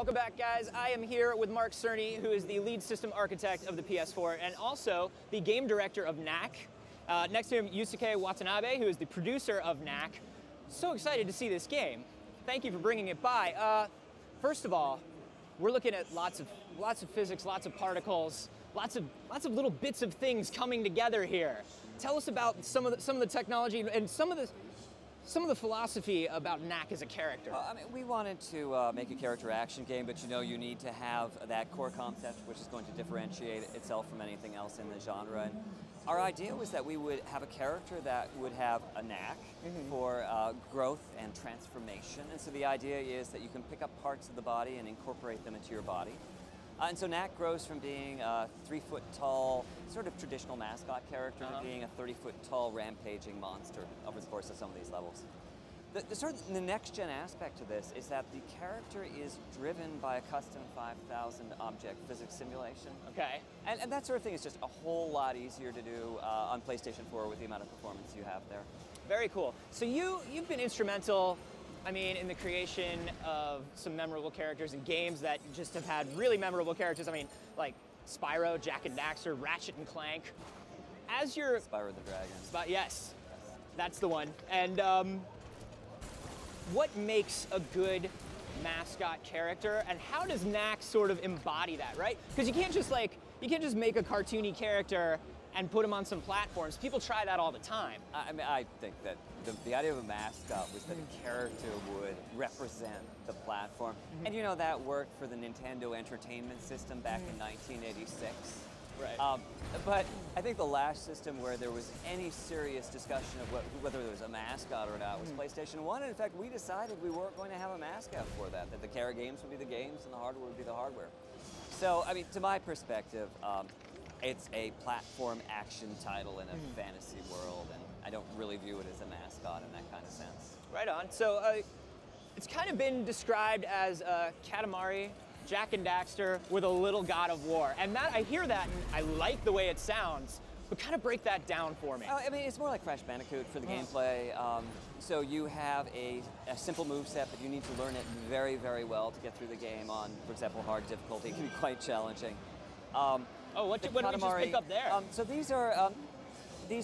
Welcome back, guys. I am here with Mark Cerny, who is the lead system architect of the PS4 and also the game director of Knack. Next to him, Yusuke Watanabe, who is the producer of Knack. So excited to see this game. Thank you for bringing it by. First of all, we're looking at lots of physics, lots of particles, lots of little bits of things coming together here. Tell us about some of the technology and some of the philosophy about Knack as a character. I mean, we wanted to make a character action game, but you know, you need to have that core concept which is going to differentiate itself from anything else in the genre. And our idea was that we would have a character that would have a knack for growth and transformation. And so the idea is that you can pick up parts of the body and incorporate them into your body. And so Knack grows from being a 3-foot tall, sort of traditional mascot character to being a 30-foot tall, rampaging monster over the course of some of these levels. The next-gen aspect of this is that the character is driven by a custom 5,000 object physics simulation. Okay. And that sort of thing is just a whole lot easier to do on PlayStation 4 with the amount of performance you have there. Very cool. So you've been instrumental, I mean, in the creation of some memorable characters and games that just have had really memorable characters. I mean, like Spyro, Jack and Daxter, Ratchet and Clank. As your Spyro the Dragon. Yes, that's the one. And what makes a good mascot character, and how does Knack sort of embody that, right? Because you can't just make a cartoony character and put them on some platforms. People try that all the time. I mean, I think that the idea of a mascot was that a character would represent the platform. And you know, that worked for the Nintendo Entertainment System back in 1986. Right. But I think the last system where there was any serious discussion of whether there was a mascot or not was PlayStation 1. And in fact, we decided we weren't going to have a mascot for that, that the core games would be the games and the hardware would be the hardware. So, I mean, to my perspective, it's a platform action title in a fantasy world, and I don't really view it as a mascot in that kind of sense. Right on. So it's kind of been described as Katamari, Jack and Daxter with a little God of War. And that, I hear that and I like the way it sounds, but kind of break that down for me. I mean, it's more like Crash Bandicoot for the gameplay. So you have a simple moveset, but you need to learn it very, very well to get through the game on, for example, hard difficulty. It can be quite challenging. What did we just pick up there? So these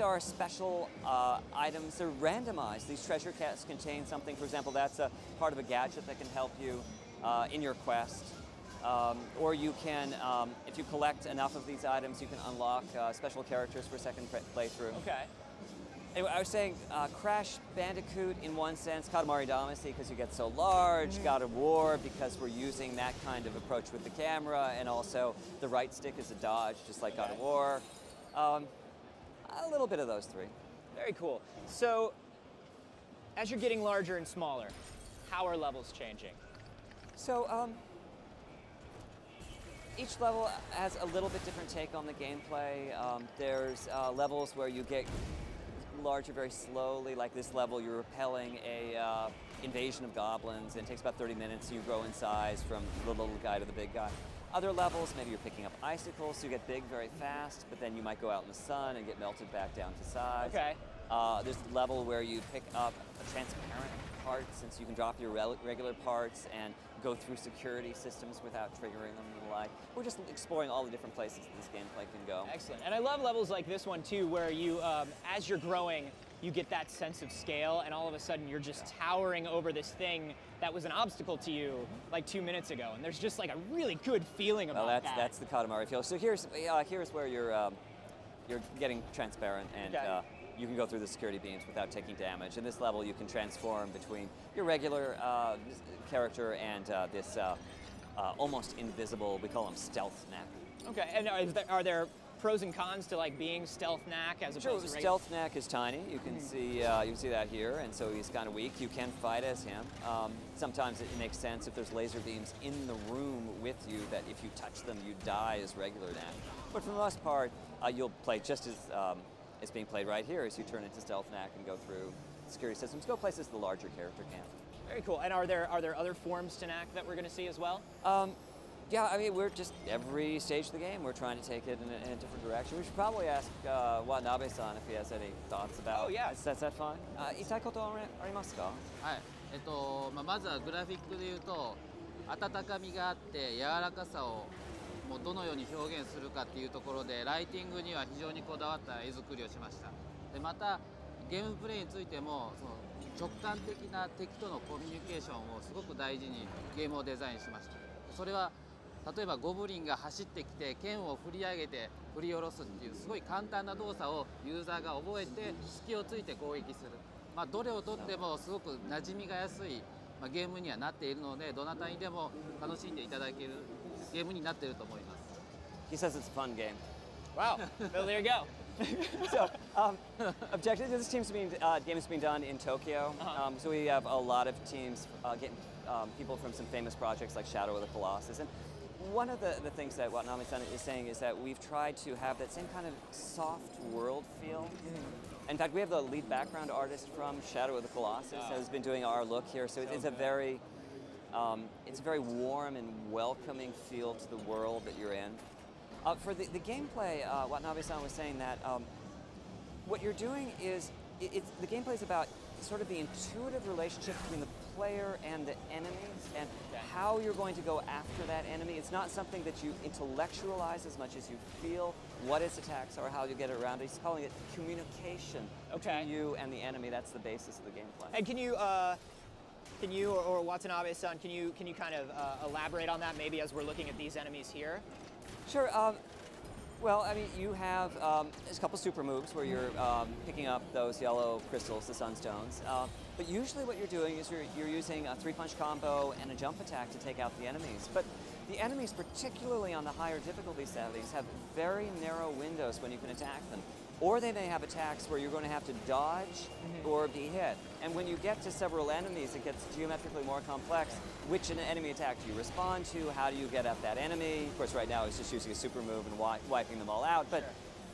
are special items. They're randomized. These treasure chests contain something. For example, that's a part of a gadget that can help you in your quest. Or you can, if you collect enough of these items, you can unlock special characters for a second playthrough. Okay. Anyway, I was saying Crash Bandicoot in one sense, Katamari Damacy because you get so large, God of War because we're using that kind of approach with the camera, and also the right stick is a dodge, just like God of War. A little bit of those three. Very cool. So, as you're getting larger and smaller, how are levels changing? So, each level has a little bit different take on the gameplay. There's levels where you get larger very slowly, like this level. You're repelling a invasion of goblins, and it takes about 30 minutes. So you grow in size from the little guy to the big guy. Other levels, maybe you're picking up icicles, so you get big very fast, but then you might go out in the sun and get melted back down to size. Okay. There's a level where you pick up transparent parts, and so you can drop your regular parts and go through security systems without triggering them and the like. We're just exploring all the different places that this gameplay can go. Excellent. And I love levels like this one too, where you, as you're growing, you get that sense of scale, and all of a sudden you're just towering over this thing that was an obstacle to you like 2 minutes ago. And there's just like a really good feeling about that. That's the Katamari feel. So here's where you're getting transparent, and you can go through the security beams without taking damage. In this level, you can transform between your regular character and this almost invisible, we call him Stealth Knack. Okay, and are there pros and cons to like being Stealth Knack as opposed to regular? Stealth Knack is tiny. You can see that here, and so he's kind of weak. You can fight as him. Sometimes it makes sense if there's laser beams in the room with you that if you touch them, you die as regular Knack. But for the most part, you'll play just as it's being played right here as you turn into Stealth Knack and go through security systems, go places the larger character can. Very cool. And are there other forms to Knack that we're going to see as well? Yeah, I mean, we're just, every stage of the game, we're trying to take it in a different direction. We should probably ask Watanabe-san if he has any thoughts about it. Oh, yeah. Is that fine? Itai koto arimasu ka? はい。まずはグラフィックで言うと温かみがあって柔らかさをもうどのように表現するかっていうところでライティングには非常にこだわった絵作りをしました。でまたゲームプレイについてもその直感的な敵とのコミュニケーションをすごく大事にゲームをデザインしました。それは例えばゴブリンが走ってきて剣を振り上げて振り下ろすっていうすごい簡単な動作をユーザーが覚えて隙をついて攻撃する、まあ、どれをとってもすごく馴染みが安い、まあ、ゲームにはなっているのでどなたにでも楽しんでいただけるゲームになっていると思います。 He says it's a fun game. Wow, well there you go. So, objectively, this team game has been done in Tokyo. So we have a lot of teams getting people from some famous projects like Shadow of the Colossus. And one of the things that Watanabe-san is saying is that we've tried to have that same kind of soft world feel. In fact, we have the lead background artist from Shadow of the Colossus has been doing our look here. So it's a very it's a very warm and welcoming feel to the world that you're in. For the gameplay, Watanabe-san was saying that what you're doing is, the gameplay is about sort of the intuitive relationship between the player and the enemies and how you're going to go after that enemy. It's not something that you intellectualize as much as you feel what its attacks are, how you get around it. He's calling it communication between you and the enemy. That's the basis of the gameplay. And can you or Watanabe-san, can you kind of elaborate on that maybe as we're looking at these enemies here? Sure. Well, I mean, you have a couple super moves where you're picking up those yellow crystals, the sunstones. But usually what you're doing is you're using a three-punch combo and a jump attack to take out the enemies. But the enemies, particularly on the higher difficulty settings, have very narrow windows when you can attack them. Or they may have attacks where you're going to have to dodge or be hit. And when you get to several enemies, it gets geometrically more complex. Which enemy attack do you respond to? How do you get up that enemy? Of course, right now it's just using a super move and wiping them all out. But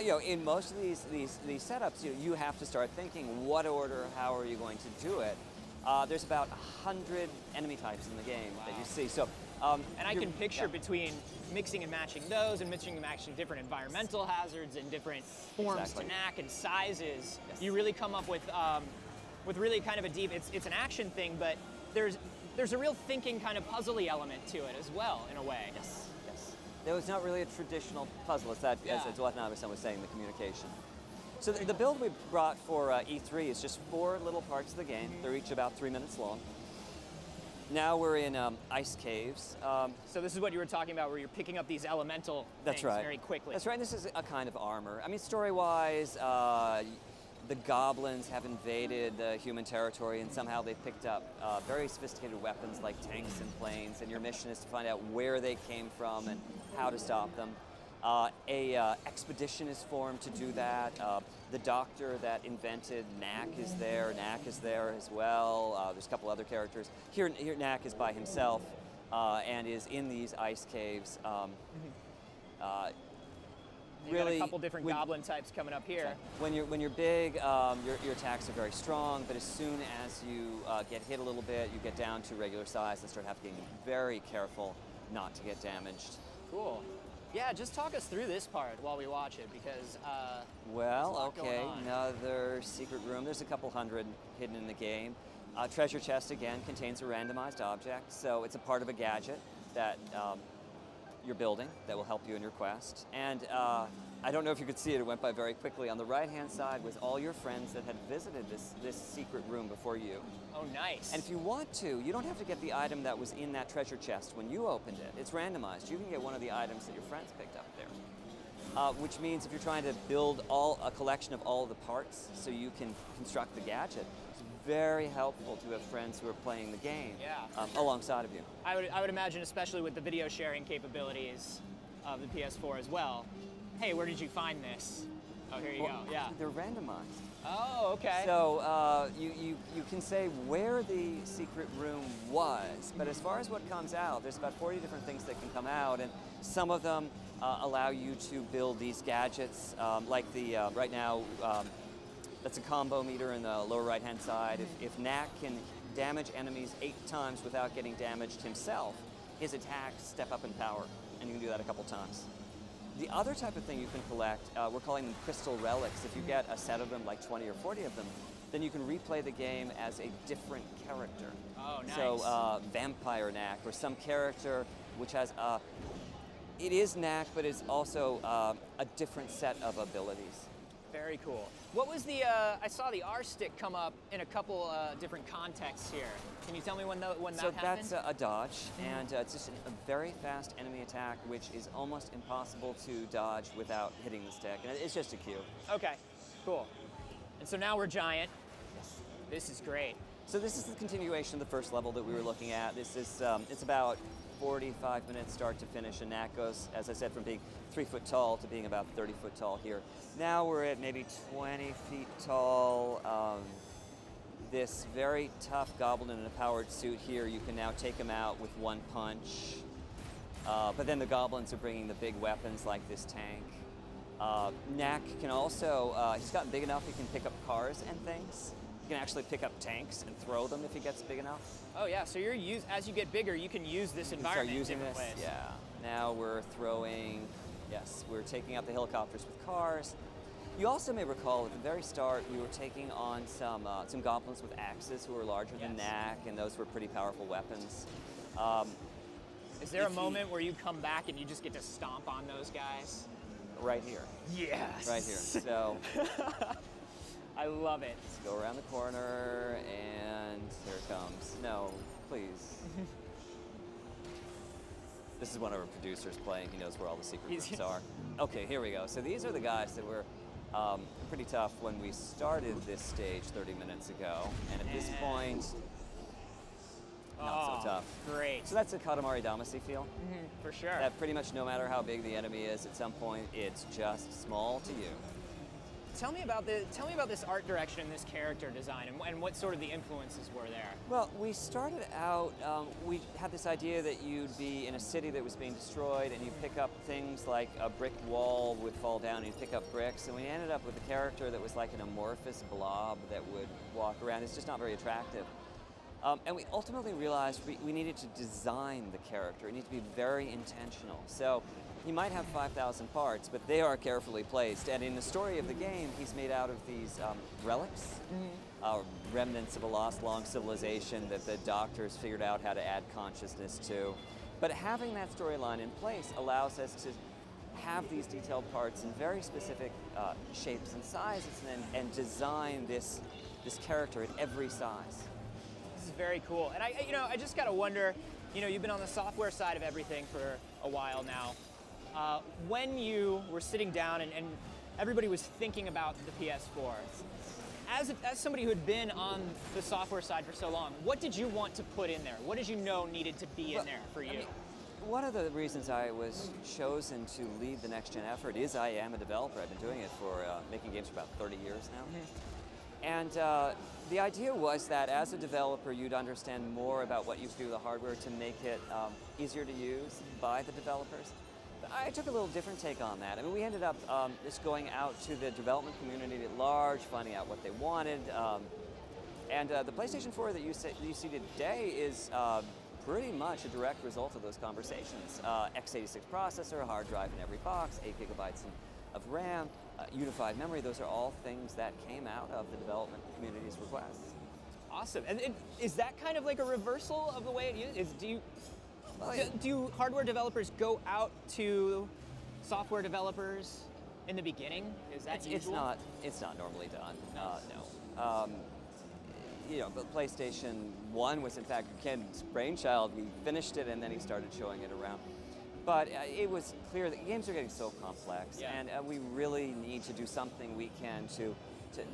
you know, in most of these setups, you have to start thinking, what order, how are you going to do it? There's about 100 enemy types in the game that you see. So. And I can picture between mixing and matching those and mixing and matching different environmental hazards and different forms to Knack and sizes. Yes. You really come up with really kind of a deep, it's an action thing, but there's a real thinking kind of puzzly element to it as well, in a way. Yes, yes. There was not really a traditional puzzle, it's that, as Watanabe-san was saying, the communication. So the build we brought for E3 is just 4 little parts of the game. They're each about 3 minutes long. Now we're in ice caves. So this is what you were talking about, where you're picking up these elemental things very quickly. That's right, and this is a kind of armor. I mean, story-wise, the goblins have invaded the human territory, and somehow they've picked up very sophisticated weapons like tanks and planes, and your mission is to find out where they came from and how to stop them. A expedition is formed to do that. The doctor that invented Knack is there. Knack is there as well. There's a couple other characters. Here Knack is by himself and is in these ice caves. You've got a couple different goblin types coming up here. When you're big, your attacks are very strong, but as soon as you get hit a little bit, you get down to regular size and start having to be very careful not to get damaged. Cool. Yeah, just talk us through this part while we watch it, because another secret room. There's a couple hundred hidden in the game. Treasure chest, again, contains a randomized object, so it's a part of a gadget that you're building that will help you in your quest. And I don't know if you could see it, it went by very quickly. On the right-hand side was all your friends that had visited this secret room before you. Oh, nice. And if you want to, you don't have to get the item that was in that treasure chest when you opened it. It's randomized. You can get one of the items that your friends picked up there. Which means if you're trying to build a collection of all the parts so you can construct the gadget, it's very helpful to have friends who are playing the game alongside of you. I would imagine, especially with the video sharing capabilities of the PS4 as well. Hey, where did you find this? Oh, here you go, yeah. They're randomized. Oh, okay. So you can say where the secret room was, but as far as what comes out, there's about 40 different things that can come out, and some of them allow you to build these gadgets, like the, right now, that's a combo meter in the lower right-hand side. If Knack can damage enemies 8 times without getting damaged himself, his attacks step up in power, and you can do that a couple times. The other type of thing you can collect, we're calling them crystal relics. If you get a set of them, like 20 or 40 of them, then you can replay the game as a different character. Oh, nice. So Vampire Knack, or some character which has a... It is Knack, but it's also a different set of abilities. Very cool. What was the, I saw the R-stick come up in a couple different contexts here. Can you tell me when that happened? So that's a dodge, and it's just a very fast enemy attack, which is almost impossible to dodge without hitting the stick, and it's just a cue. Okay, cool. And so now we're giant. Yes. This is great. So this is the continuation of the first level that we were looking at. This is, it's about 45 minutes start to finish, and that goes, as I said, from being 3 foot tall to being about 30 foot tall here. Now we're at maybe 20 feet tall. This very tough goblin in a powered suit here, you can now take him out with one punch. But then the goblins are bringing the big weapons like this tank. Knack can also, he's gotten big enough he can pick up cars and things. He can actually pick up tanks and throw them if he gets big enough. Oh yeah, so you're as you get bigger, you can use this environment in different ways. Yeah. Now we're throwing, yes, we're taking out the helicopters with cars. You also may recall at the very start we were taking on some goblins with axes who were larger than Knack, and those were pretty powerful weapons. Is there a moment where you come back and you just get to stomp on those guys? Right here. Yes. Right here. So I love it. Let's go around the corner and here it comes. No, please. This is one of our producers playing. He knows where all the secret rooms are. Okay, here we go. So these are the guys that were pretty tough when we started this stage 30 minutes ago. And at this point, not so tough. Great. So that's a Katamari Damacy feel. For sure. That pretty much no matter how big the enemy is, at some point it's just small to you. Tell me about the this art direction, this character design, and what sort of the influences were there. Well, we started out. We had this idea that you'd be in a city that was being destroyed, and you pick up things like a brick wall would fall down, and you pick up bricks. And we ended up with a character that was like an amorphous blob that would walk around. It's just not very attractive. And we ultimately realized we needed to design the character. It needed to be very intentional. So he might have 5,000 parts, but they are carefully placed. And in the story of the game, he's made out of these relics, remnants of a lost, long civilization that the doctors figured out how to add consciousness to. But having that storyline in place allows us to have these detailed parts in very specific shapes and sizes, and design this character at every size. This is very cool, and I just gotta wonder, you've been on the software side of everything for a while now. When you were sitting down and everybody was thinking about the PS4, as somebody who had been on the software side for so long, what did you want to put in there? What did you know needed to be in there for you? One of the reasons I was chosen to lead the next-gen effort is I am a developer. I've been doing it for making games for about 30 years now. And the idea was that as a developer, you'd understand more about what you do with the hardware to make it easier to use by the developers. But I took a little different take on that. I mean, we ended up just going out to the development community at large, finding out what they wanted. The PlayStation 4 that you see today is pretty much a direct result of those conversations. X86 processor, hard drive in every box, 8 gigabytes of RAM, unified memory. Those are all things that came out of the development community's requests. Awesome. And is that kind of like a reversal of the way it is? Do hardware developers go out to software developers in the beginning? Is that usual? It's not normally done. No. But PlayStation 1 was in fact Ken's brainchild. We finished it, and then he started showing it around. But it was clear that games are getting so complex, and we really need to do something we can to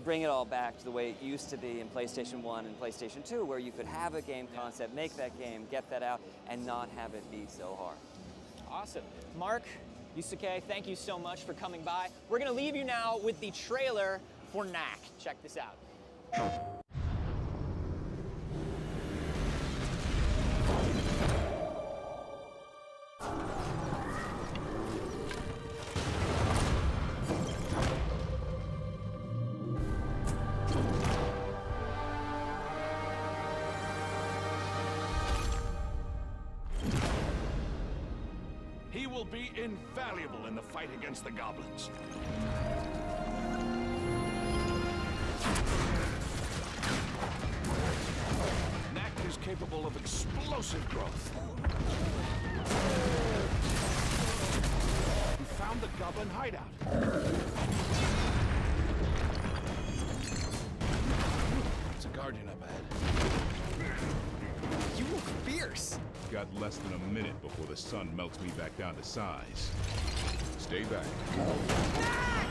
bring it all back to the way it used to be in PlayStation 1 and PlayStation 2, where you could have a game concept, make that game, get that out, and not have it be so hard. Awesome. Mark, Yusuke, thank you so much for coming by. We're going to leave you now with the trailer for Knack. Check this out. He will be invaluable in the fight against the goblins. capable of explosive growth. We found the goblin hideout. It's a guardian up ahead. You look fierce. Got less than a minute before the sun melts me back down to size. Stay back. Ah!